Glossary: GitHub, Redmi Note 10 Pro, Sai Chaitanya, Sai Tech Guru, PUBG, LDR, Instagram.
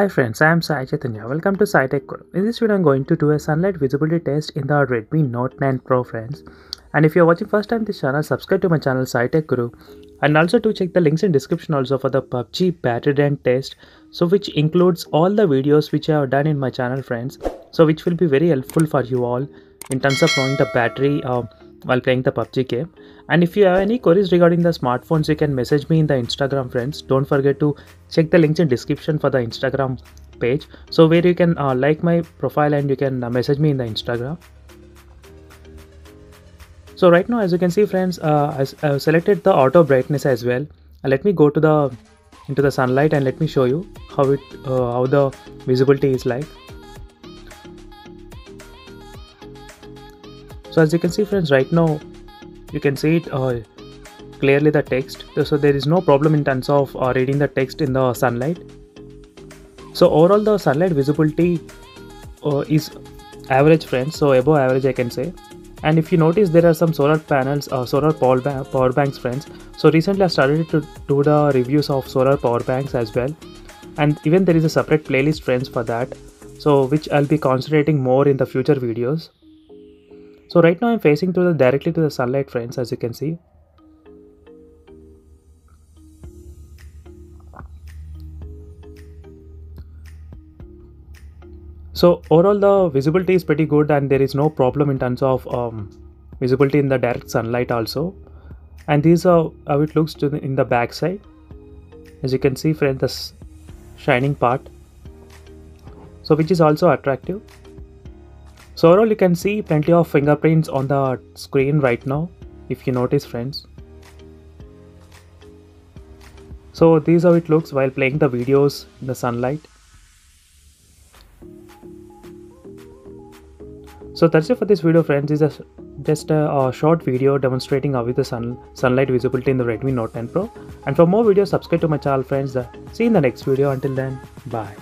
Hi friends, I am Sai Chaitanya. Welcome to Sai Tech Guru. In this video, I am going to do a sunlight visibility test in the Redmi Note 10 Pro, friends. And if you are watching first time this channel, subscribe to my channel Sai Tech Guru. And also to check the links in description also for the PUBG battery drain test. So which includes all the videos which I have done in my channel, friends. So which will be very helpful for you all in terms of knowing the battery while playing the PUBG game. And if you have any queries regarding the smartphones, you can message me in the Instagram, friends. Don't forget to check the links in description for the Instagram page, so where you can like my profile and you can message me in the Instagram. So right now, as you can see, friends, I selected the auto brightness as well. Let me go to the sunlight and let me show you how it how the visibility is like. So as you can see, friends, right now you can see it clearly, the text. So there is no problem in terms of reading the text in the sunlight. So overall, the sunlight visibility is average, friends. So above average, I can say. And if you notice, there are some solar panels or solar power banks, friends. So recently I started to do the reviews of solar power banks as well. And even there is a separate playlist, friends, for that. So which I'll be concentrating more in the future videos. So right now I'm facing directly to the sunlight, friends, as you can see. So overall the visibility is pretty good and there is no problem in terms of visibility in the direct sunlight also. And these are how it looks in the back side. As you can see, friends, this shining part. So which is also attractive. So overall you can see plenty of fingerprints on the screen right now, if you notice, friends. So this is how it looks while playing the videos in the sunlight. So that's it for this video, friends. This is just a short video demonstrating how with the sunlight visibility in the Redmi Note 10 Pro. And for more videos, subscribe to my channel, friends. See you in the next video. Until then, bye.